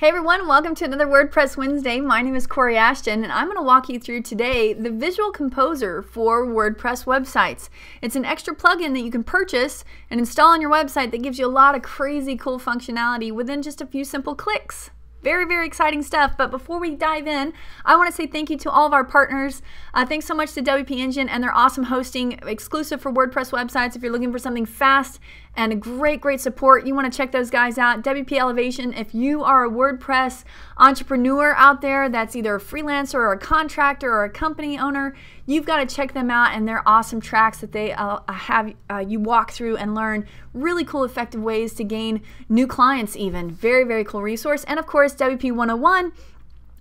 Hey everyone, welcome to another WordPress Wednesday. My name is Kori Ashton and I'm going to walk you through today the Visual Composer for WordPress websites. It's an extra plugin that you can purchase and install on your website that gives you a lot of crazy cool functionality within just a few simple clicks. Very, very exciting stuff, but before we dive in, I want to say thank you to all of our partners. Thanks so much to WP Engine and their awesome hosting exclusive for WordPress websites. If you're looking for something fast and great support, you want to check those guys out. WP Elevation, if you are a WordPress entrepreneur out there that's either a freelancer or a contractor or a company owner, you've got to check them out and their awesome tracks that they have you walk through and learn really cool, effective ways to gain new clients even. Very, very cool resource. And of course, WP 101.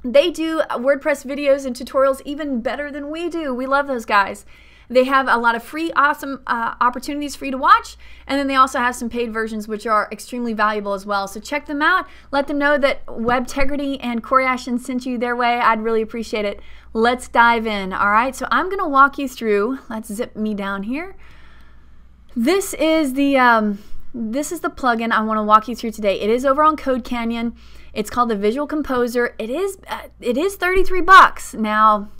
They do WordPress videos and tutorials even better than we do. We love those guys. They have a lot of free, awesome opportunities for you to watch, and then they also have some paid versions which are extremely valuable as well. So check them out. Let them know that WebTegrity and Kori Ashton sent you their way. I'd really appreciate it. Let's dive in. All right, so I'm going to walk you through. Let's zip me down here. This is the plugin I want to walk you through today. It is over on Code Canyon. It's called the Visual Composer. It is $33. Now,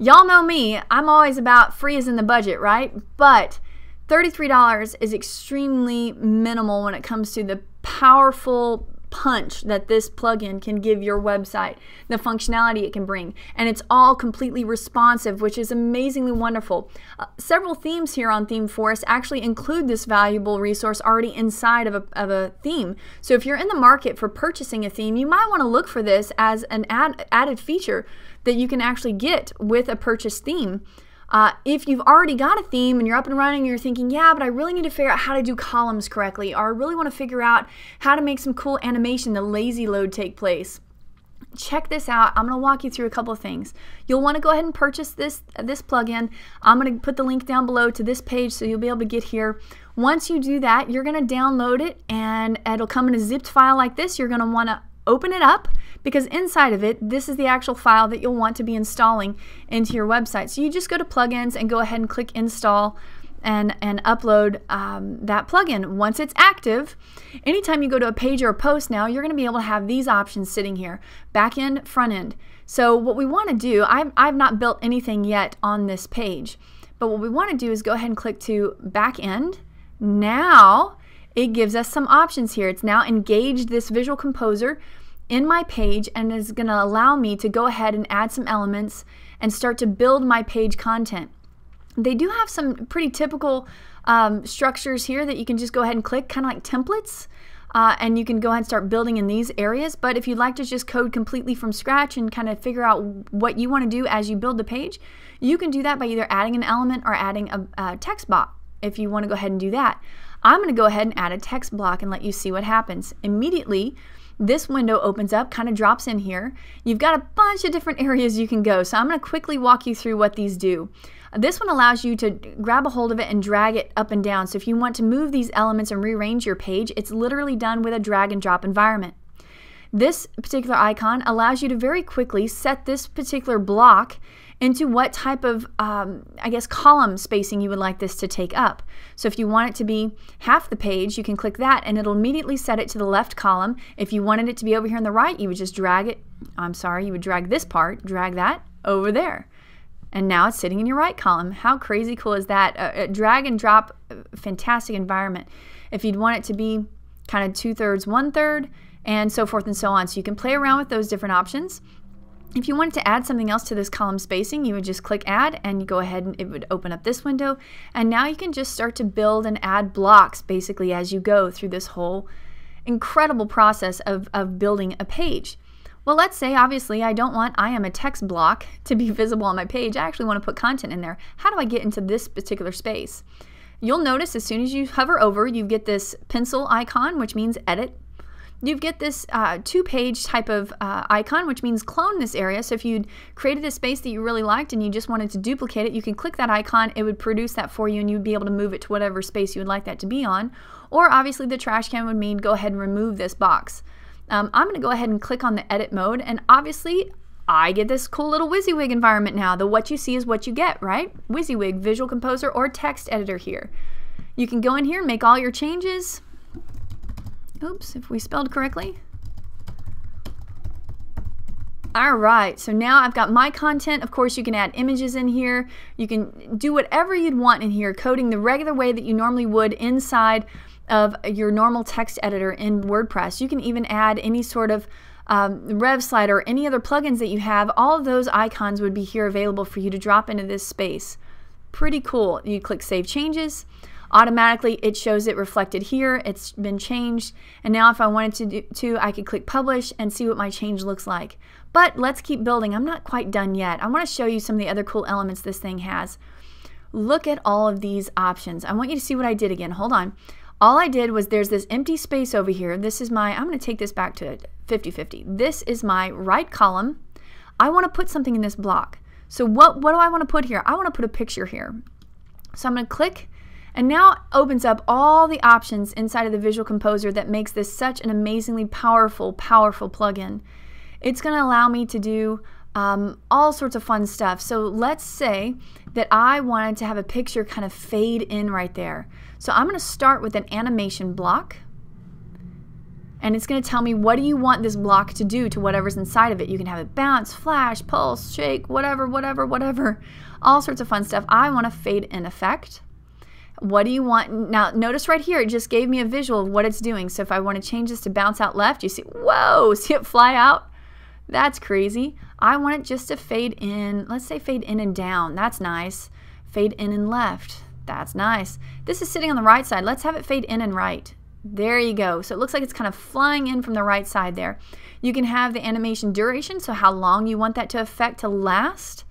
y'all know me. I'm always about free is in the budget, right? But $33 is extremely minimal when it comes to the powerful punch that this plugin can give your website, the functionality it can bring, and it's all completely responsive, which is amazingly wonderful. Several themes here on ThemeForest actually include this valuable resource already inside of a theme. So if you're in the market for purchasing a theme, you might want to look for this as an added feature that you can actually get with a purchased theme. If you've already got a theme and you're up and running and you're thinking, yeah, but I really need to figure out how to do columns correctly, or I really want to figure out how to make some cool animation, the lazy load take place, check this out. I'm going to walk you through a couple of things. You'll want to go ahead and purchase this plugin. I'm going to put the link down below to this page so you'll be able to get here. Once you do that, you're going to download it and it'll come in a zipped file like this. You're going to want to open it up, because inside of it, this is the actual file that you'll want to be installing into your website. So you just go to plugins and go ahead and click install and upload that plugin. Once it's active, anytime you go to a page or a post now, you're going to be able to have these options sitting here, back end, front end. So what we want to do, I've not built anything yet on this page, but what we want to do is go ahead and click to back end. Now it gives us some options here. It's now engaged this Visual Composer in my page and is going to allow me to go ahead and add some elements and start to build my page content. They do have some pretty typical structures here that you can just go ahead and click, kind of like templates, and you can go ahead and start building in these areas. But if you'd like to just code completely from scratch and kind of figure out what you want to do as you build the page, you can do that by either adding an element or adding a text box if you want to go ahead and do that. I'm going to go ahead and add a text block and let you see what happens. Immediately, this window opens up, kind of drops in here. You've got a bunch of different areas you can go, so I'm going to quickly walk you through what these do. This one allows you to grab a hold of it and drag it up and down. So if you want to move these elements and rearrange your page, it's literally done with a drag and drop environment. This particular icon allows you to very quickly set this particular block into what type of, I guess, column spacing you would like this to take up. So if you want it to be half the page, you can click that and it'll immediately set it to the left column. If you wanted it to be over here on the right, you would just drag it, you would drag this part, drag that over there. And now it's sitting in your right column. How crazy cool is that? Drag and drop, fantastic environment. If you'd want it to be kind of 2/3, 1/3, and so forth and so on. So you can play around with those different options. If you wanted to add something else to this column spacing, you would just click add and you go ahead and it would open up this window. And now you can just start to build and add blocks basically as you go through this whole incredible process of building a page. Well, let's say obviously I don't want I am a text block to be visible on my page. I actually want to put content in there. How do I get into this particular space? You'll notice as soon as you hover over, you get this pencil icon, which means edit. You get this two-page type of icon, which means clone this area. So if you'd created a space that you really liked and you just wanted to duplicate it, you can click that icon, it would produce that for you, and you'd be able to move it to whatever space you would like that to be on. Or obviously the trash can would mean go ahead and remove this box. I'm going to go ahead and click on the edit mode, and obviously I get this cool little WYSIWYG environment now. The what you see is what you get, right? WYSIWYG, Visual Composer, or text editor here. You can go in here and make all your changes. Oops, if we spelled correctly. All right, so now I've got my content. Of course, you can add images in here. You can do whatever you'd want in here, coding the regular way that you normally would inside of your normal text editor in WordPress. You can even add any sort of Rev Slider, any other plugins that you have. All of those icons would be here available for you to drop into this space. Pretty cool. You click Save Changes. Automatically it shows it reflected here. It's been changed, and now if I wanted to, I could click Publish and see what my change looks like. But let's keep building. I'm not quite done yet. I want to show you some of the other cool elements this thing has. Look at all of these options. I want you to see what I did again. Hold on. All I did was there's this empty space over here. This is my, I'm going to take this back to 50-50. This is my right column. I want to put something in this block. So what do I want to put here? I want to put a picture here. So I'm going to click, and now it opens up all the options inside of the Visual Composer that makes this such an amazingly powerful, powerful plugin. It's going to allow me to do all sorts of fun stuff. So let's say that I wanted to have a picture kind of fade in right there. So I'm going to start with an animation block, and it's going to tell me what do you want this block to do to whatever's inside of it. You can have it bounce, flash, pulse, shake, whatever, whatever, whatever. All sorts of fun stuff. I want a fade in effect. What do you want? Now notice right here, it just gave me a visual of what it's doing. So if I want to change this to bounce out left, you see, whoa, see it fly out? That's crazy. I want it just to fade in. Let's say fade in and down. That's nice. Fade in and left. That's nice. This is sitting on the right side. Let's have it fade in and right. There you go. So it looks like it's kind of flying in from the right side there. You can have the animation duration, so how long you want that to affect to last.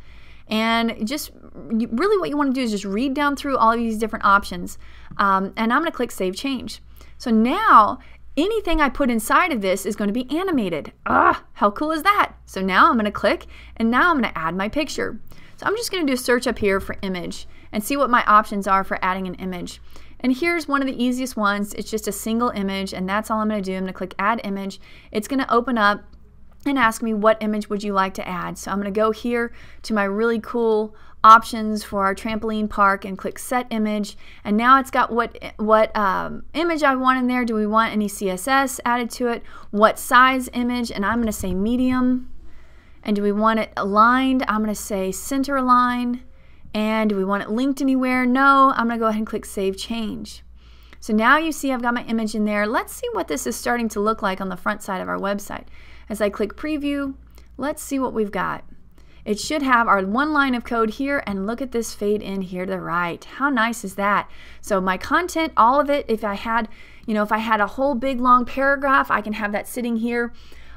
And just really what you want to do is just read down through all of these different options. And I'm going to click Save Change. So now anything I put inside of this is going to be animated. Ah, how cool is that? So now I'm going to click, and now I'm going to add my picture. So I'm just going to do a search up here for image and see what my options are for adding an image. And here's one of the easiest ones. It's just a single image, and that's all I'm going to do. I'm going to click Add Image. It's going to open up and ask me what image would you like to add. So I'm going to go here to my really cool options for our trampoline park and click Set Image, and now it's got what image I want in there. Do we want any CSS added to it? What size image? And I'm going to say medium. And do we want it aligned? I'm going to say center align. And do we want it linked anywhere? No. I'm going to go ahead and click Save Change. So now you see I've got my image in there. Let's see what this is starting to look like on the front side of our website. As I click Preview, let's see what we've got. It should have our one line of code here, and look at this fade in here to the right. How nice is that? So my content, all of it, if I had, you know, if I had a whole big long paragraph, I can have that sitting here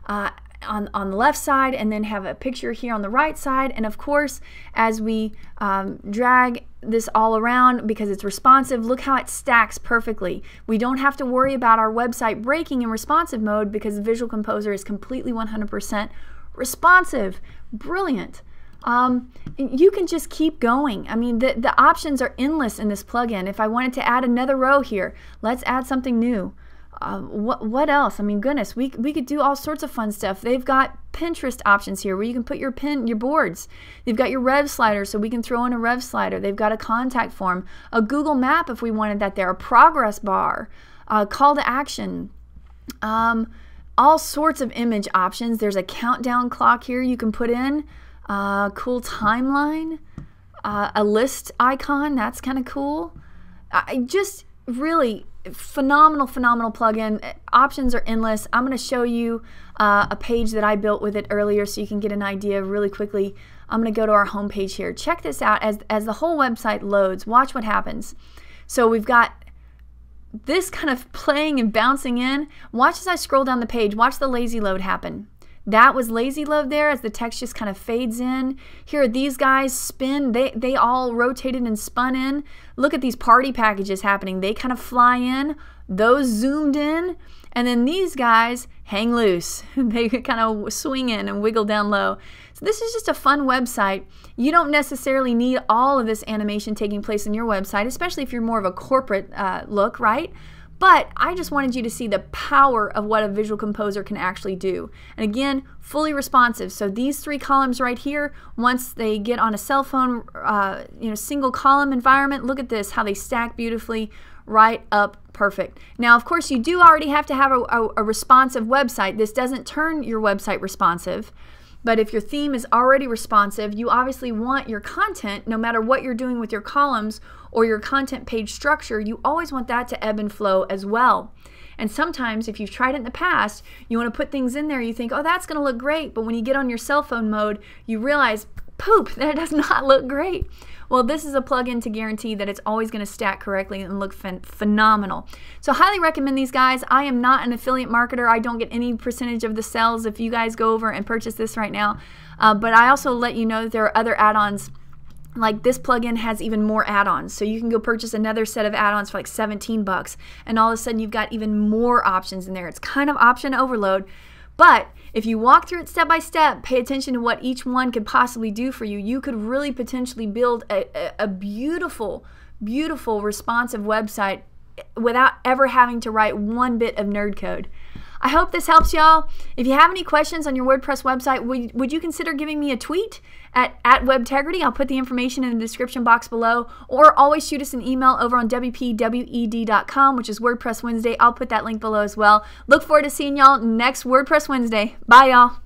on the left side, and then have a picture here on the right side. And of course, as we drag this all around, because it's responsive, look how it stacks perfectly. We don't have to worry about our website breaking in responsive mode because Visual Composer is completely 100% responsive. Brilliant. You can just keep going. I mean, the options are endless in this plugin. If I wanted to add another row here, let's add something new. What else? I mean, goodness, we could do all sorts of fun stuff. They've got Pinterest options here where you can put your boards. They've got your Rev Slider, so we can throw in a Rev Slider. They've got a contact form, a Google Map if we wanted that there, a progress bar, a call to action. All sorts of image options. There's a countdown clock here you can put in, cool timeline, a list icon. That's kind of cool. I just really phenomenal, phenomenal plugin. Options are endless. I'm going to show you a page that I built with it earlier so you can get an idea really quickly. I'm going to go to our home page here. Check this out as the whole website loads. Watch what happens. So we've got this kind of playing and bouncing in. Watch as I scroll down the page. Watch the lazy load happen. That was lazy load there as the text just kind of fades in. Here are these guys spin. They all rotated and spun in. Look at these party packages happening. They kind of fly in. Those zoomed in. And then these guys hang loose. They kind of swing in and wiggle down low. So this is just a fun website. You don't necessarily need all of this animation taking place on your website, especially if you're more of a corporate look, right? But I just wanted you to see the power of what a Visual Composer can actually do. And again, fully responsive. So these three columns right here, once they get on a cell phone, you know, single column environment, look at this, how they stack beautifully right up perfect. Now, of course, you do already have to have a responsive website. This doesn't turn your website responsive. But if your theme is already responsive, you obviously want your content, no matter what you're doing with your columns or your content page structure, you always want that to ebb and flow as well. And sometimes if you've tried it in the past, you want to put things in there, you think, oh, that's going to look great. But when you get on your cell phone mode, you realize, poop, that does not look great. Well, this is a plugin to guarantee that it's always going to stack correctly and look phenomenal. So highly recommend these guys. I am not an affiliate marketer. I don't get any percentage of the sales if you guys go over and purchase this right now. But I also let you know that there are other add-ons. Like this plugin has even more add-ons. So you can go purchase another set of add-ons for like 17 bucks. And all of a sudden you've got even more options in there. It's kind of option overload. But if you walk through it step by step, pay attention to what each one could possibly do for you, you could really potentially build a beautiful, beautiful responsive website without ever having to write one bit of nerd code. I hope this helps y'all. If you have any questions on your WordPress website, would you consider giving me a tweet at WebTegrity? I'll put the information in the description box below, or always shoot us an email over on WPWED.com, which is WordPress Wednesday. I'll put that link below as well. Look forward to seeing y'all next WordPress Wednesday. Bye y'all.